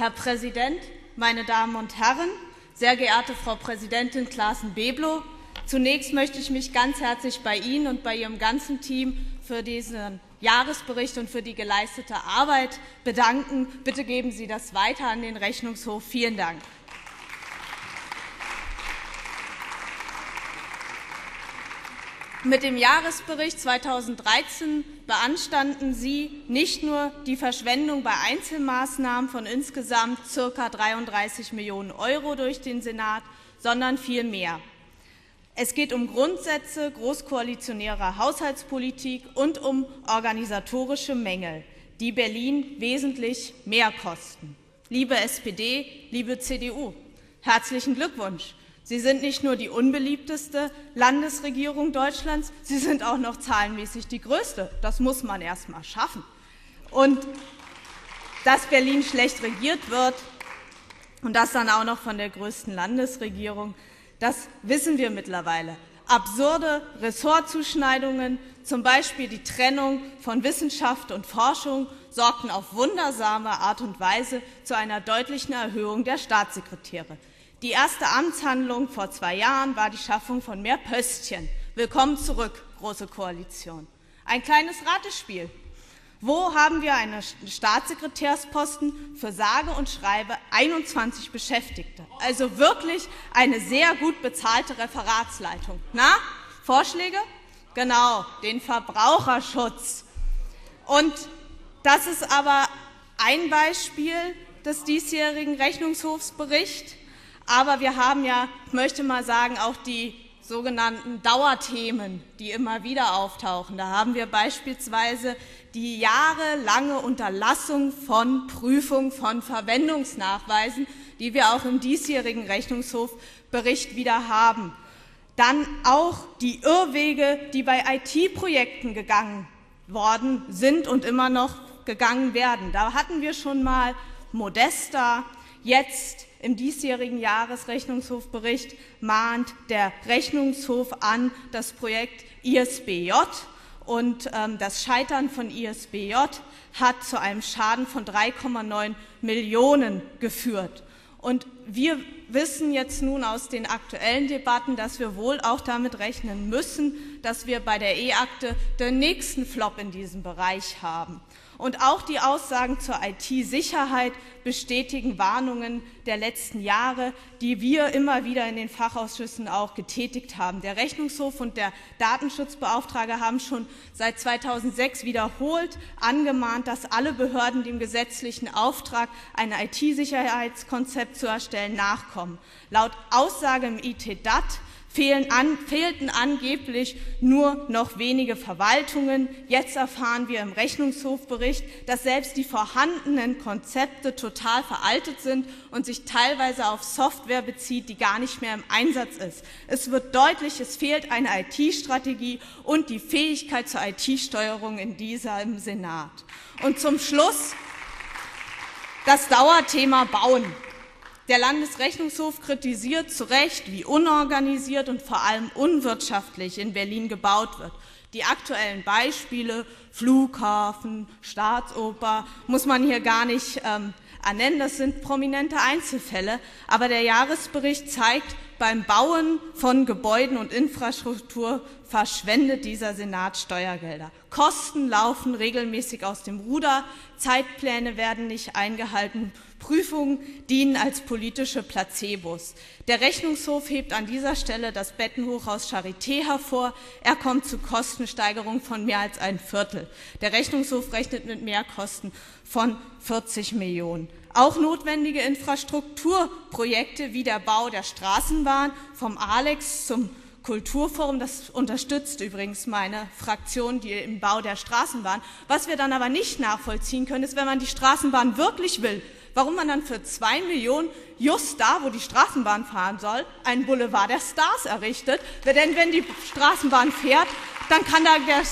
Herr Präsident, meine Damen und Herren, sehr geehrte Frau Präsidentin Claßen-Beblo, zunächst möchte ich mich ganz herzlich bei Ihnen und bei Ihrem ganzen Team für diesen Jahresbericht und für die geleistete Arbeit bedanken. Bitte geben Sie das weiter an den Rechnungshof. Vielen Dank. Mit dem Jahresbericht 2013 beanstanden Sie nicht nur die Verschwendung bei Einzelmaßnahmen von insgesamt ca. 33 Millionen Euro durch den Senat, sondern viel mehr. Es geht um Grundsätze großkoalitionärer Haushaltspolitik und um organisatorische Mängel, die Berlin wesentlich mehr kosten. Liebe SPD, liebe CDU, herzlichen Glückwunsch! Sie sind nicht nur die unbeliebteste Landesregierung Deutschlands, sie sind auch noch zahlenmäßig die größte. Das muss man erst mal schaffen. Und dass Berlin schlecht regiert wird und das dann auch noch von der größten Landesregierung, das wissen wir mittlerweile. Absurde Ressortzuschneidungen, zum Beispiel die Trennung von Wissenschaft und Forschung, sorgten auf wundersame Art und Weise zu einer deutlichen Erhöhung der Staatssekretäre. Die erste Amtshandlung vor 2 Jahren war die Schaffung von mehr Pöstchen. Willkommen zurück, Große Koalition. Ein kleines Ratespiel. Wo haben wir einen Staatssekretärsposten für sage und schreibe 21 Beschäftigte? Also wirklich eine sehr gut bezahlte Referatsleitung. Na, Vorschläge? Genau, den Verbraucherschutz. Und das ist aber ein Beispiel des diesjährigen Rechnungshofsberichts. Aber wir haben ja, ich möchte mal sagen, auch die sogenannten Dauerthemen, die immer wieder auftauchen. Da haben wir beispielsweise die jahrelange Unterlassung von Prüfung von Verwendungsnachweisen, die wir auch im diesjährigen Rechnungshofbericht wieder haben. Dann auch die Irrwege, die bei IT-Projekten gegangen worden sind und immer noch gegangen werden. Da hatten wir schon mal Modesta, jetzt im diesjährigen Jahresrechnungshofbericht mahnt der Rechnungshof an das Projekt ISBJ und das Scheitern von ISBJ hat zu einem Schaden von 3,9 Millionen geführt. Und wir wissen jetzt nun aus den aktuellen Debatten, dass wir wohl auch damit rechnen müssen, dass wir bei der E-Akte den nächsten Flop in diesem Bereich haben. Und auch die Aussagen zur IT-Sicherheit bestätigen Warnungen der letzten Jahre, die wir immer wieder in den Fachausschüssen auch getätigt haben. Der Rechnungshof und der Datenschutzbeauftragte haben schon seit 2006 wiederholt angemahnt, dass alle Behörden dem gesetzlichen Auftrag, ein IT-Sicherheitskonzept zu erstellen, nachkommen. Laut Aussage im IT-DAT fehlten angeblich nur noch wenige Verwaltungen. Jetzt erfahren wir im Rechnungshofbericht, dass selbst die vorhandenen Konzepte total veraltet sind und sich teilweise auf Software bezieht, die gar nicht mehr im Einsatz ist. Es wird deutlich, es fehlt eine IT-Strategie und die Fähigkeit zur IT-Steuerung in diesem Senat. Und zum Schluss das Dauerthema Bauen. Der Landesrechnungshof kritisiert zu Recht, wie unorganisiert und vor allem unwirtschaftlich in Berlin gebaut wird. Die aktuellen Beispiele, Flughafen, Staatsoper, muss man hier gar nicht ernennen. Das sind prominente Einzelfälle. Aber der Jahresbericht zeigt, beim Bauen von Gebäuden und Infrastruktur verschwendet dieser Senat Steuergelder. Kosten laufen regelmäßig aus dem Ruder, Zeitpläne werden nicht eingehalten, Prüfungen dienen als politische Placebos. Der Rechnungshof hebt an dieser Stelle das Bettenhochhaus Charité hervor. Er kommt zu Kostensteigerungen von mehr als 1/4. Der Rechnungshof rechnet mit Mehrkosten von 40 Millionen. Auch notwendige Infrastrukturprojekte wie der Bau der Straßenbahn vom Alex zum Kulturforum, das unterstützt übrigens meine Fraktion, die im Bau der Straßenbahn. Was wir dann aber nicht nachvollziehen können, ist, wenn man die Straßenbahn wirklich will, warum man dann für 2 Millionen just da, wo die Straßenbahn fahren soll, einen Boulevard der Stars errichtet. Denn wenn die Straßenbahn fährt, dann kann da der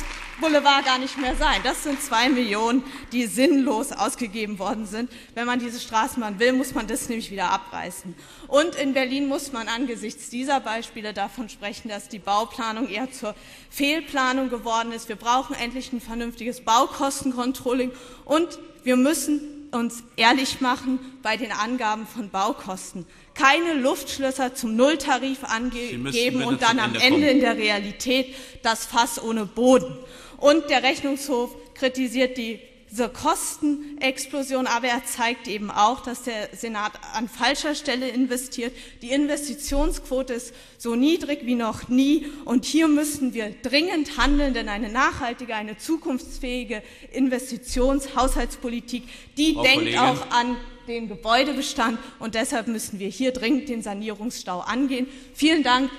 Boulevard gar nicht mehr sein. Das sind 2 Millionen, die sinnlos ausgegeben worden sind. Wenn man diese Straßenbahn will, muss man das nämlich wieder abreißen. Und in Berlin muss man angesichts dieser Beispiele davon sprechen, dass die Bauplanung eher zur Fehlplanung geworden ist. Wir brauchen endlich ein vernünftiges Baukostencontrolling und wir müssen uns ehrlich machen bei den Angaben von Baukosten. Keine Luftschlösser zum Nulltarif angeben und dann am Ende in der Realität das Fass ohne Boden. Und der Rechnungshof kritisiert diese Kostenexplosion, aber er zeigt eben auch, dass der Senat an falscher Stelle investiert. Die Investitionsquote ist so niedrig wie noch nie und hier müssen wir dringend handeln, denn eine nachhaltige, eine zukunftsfähige Investitionshaushaltspolitik, die denkt auch an den Gebäudebestand und deshalb müssen wir hier dringend den Sanierungsstau angehen. Vielen Dank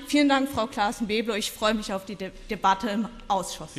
Frau Claßen-Beblo. Ich freue mich auf die Debatte im Ausschuss.